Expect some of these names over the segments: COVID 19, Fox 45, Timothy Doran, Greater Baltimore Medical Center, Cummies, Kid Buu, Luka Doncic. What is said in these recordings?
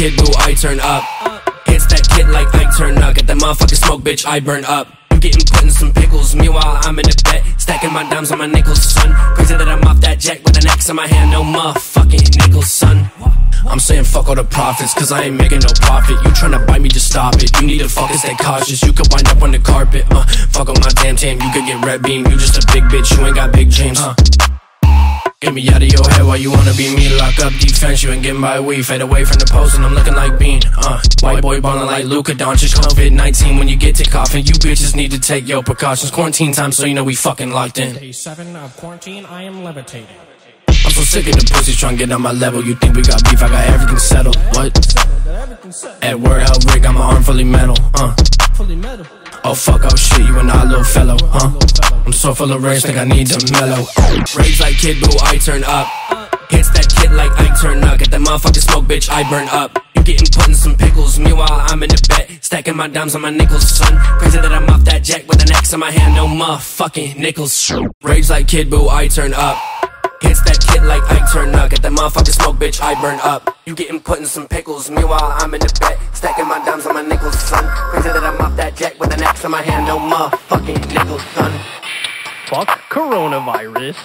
Kid Buu, I turn up. It's that kid like Ike turn up. Get that motherfucking smoke, bitch, I burn up. You getting put in some pickles, meanwhile I'm in the bed, stacking my dimes on my nickels, son. Crazy that I'm off that jack with an axe in my hand, no motherfucking nickels, son. I'm saying fuck all the profits, cause I ain't making no profit. You tryna bite me, just stop it. You need to fucking stay cautious. You could wind up on the carpet, fuck on my damn team. You could get red beam, you just a big bitch, you ain't got big dreams, Get me out of your head, why you wanna be me? Lock up defense, you ain't getting my weed. Fade away from the post and I'm looking like Bean, White boy ballin' like Luka Doncic. COVID 19 when you get to coughing. You bitches need to take your precautions. Quarantine time, so you know we fucking locked in. Day 7 of quarantine, I am levitating. I'm so sick of the pussies trying to get on my level. You think we got beef, I got everything settled. What? At word hell break, got my arm fully metal, Oh fuck, oh shit, you and I, little fellow, I'm so full of rage, think I need to mellow. Rage like Kid Buu, I turn up. Hits that kid like I turn up. Get that motherfucking smoke, bitch, I burn up. You getting put in some pickles, meanwhile I'm in the bed, stacking my dimes on my nickels, son. Crazy that I'm off that jack with an axe in my hand, no motherfucking nickels. Rage like Kid Buu, I turn up. Hits that kid like I turn up. Get that motherfucking smoke, bitch, I burn up. You getting put in some pickles, meanwhile I'm in the bed, stacking my dimes on my nickels, son. Crazy that I'm off that jack with an axe in my hand, no motherfucking nickels, son. Fuck coronavirus.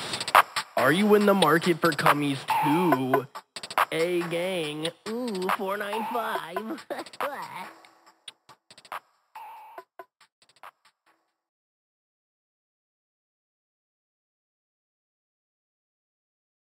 Are you in the market for cummies too? Hey gang, ooh, 495.